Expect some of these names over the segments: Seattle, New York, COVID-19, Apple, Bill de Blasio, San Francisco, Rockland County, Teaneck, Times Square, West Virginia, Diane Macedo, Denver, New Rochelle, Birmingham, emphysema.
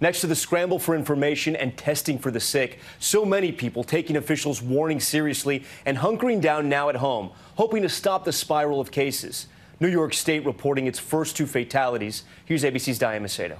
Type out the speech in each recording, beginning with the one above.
Next to the scramble for information and testing for the sick, so many people taking officials' warnings seriously and hunkering down now at home, hoping to stop the spiral of cases. New York State reporting its first two fatalities. Here's ABC's Diane Macedo.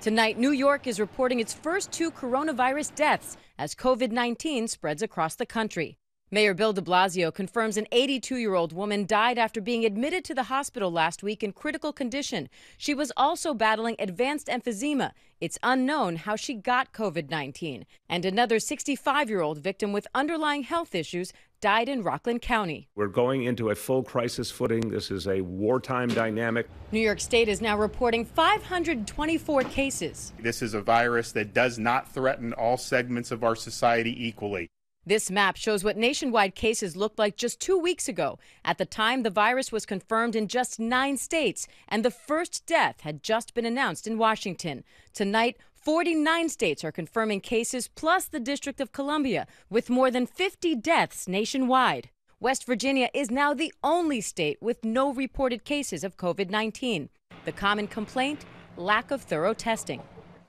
Tonight, New York is reporting its first two coronavirus deaths as COVID-19 spreads across the country. Mayor Bill de Blasio confirms an 82-year-old woman died after being admitted to the hospital last week in critical condition. She was also battling advanced emphysema. It's unknown how she got COVID-19. And another 65-year-old victim with underlying health issues died in Rockland County. We're going into a full crisis footing. This is a wartime dynamic. New York State is now reporting 524 cases. This is a virus that does not threaten all segments of our society equally. This map shows what nationwide cases looked like just 2 weeks ago. At the time, the virus was confirmed in just 9 states, and the first death had just been announced in Washington. Tonight, 49 states are confirming cases, plus the District of Columbia, with more than 50 deaths nationwide. West Virginia is now the only state with no reported cases of COVID-19. The common complaint, lack of thorough testing.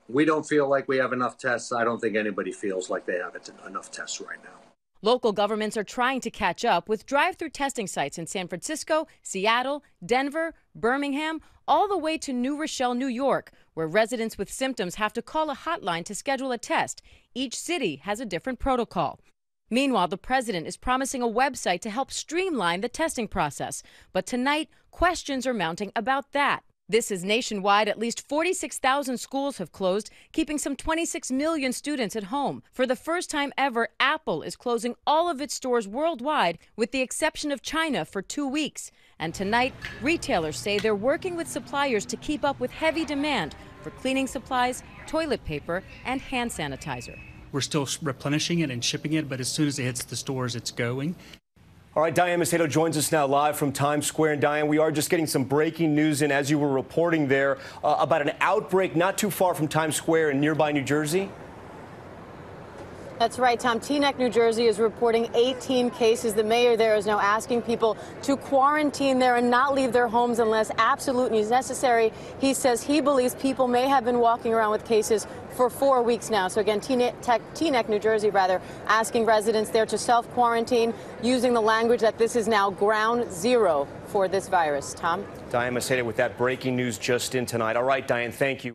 We don't feel like we have enough tests. I don't think anybody feels like they have enough tests right now. Local governments are trying to catch up with drive-through testing sites in San Francisco, Seattle, Denver, Birmingham, all the way to New Rochelle, New York, where residents with symptoms have to call a hotline to schedule a test. Each city has a different protocol. Meanwhile, the president is promising a website to help streamline the testing process. But tonight, questions are mounting about that. This is nationwide. At least 46,000 schools have closed, keeping some 26 million students at home. For the first time ever, Apple is closing all of its stores worldwide, with the exception of China, for 2 weeks. And tonight, retailers say they're working with suppliers to keep up with heavy demand for cleaning supplies, toilet paper, and hand sanitizer. We're still replenishing it and shipping it, but as soon as it hits the stores, it's going. All right, Diane Macedo joins us now live from Times Square. And Diane, we are just getting some breaking news in, as you were reporting there, about an outbreak not too far from Times Square in nearby New Jersey. That's right, Tom. Teaneck, New Jersey is reporting 18 cases. The mayor there is now asking people to quarantine there and not leave their homes unless absolutely necessary. He says he believes people may have been walking around with cases for 4 weeks now. So again, Teaneck, New Jersey, rather, asking residents there to self-quarantine, using the language that this is now ground zero for this virus. Tom? Diane Macedo with that breaking news just in tonight. All right, Diane, thank you.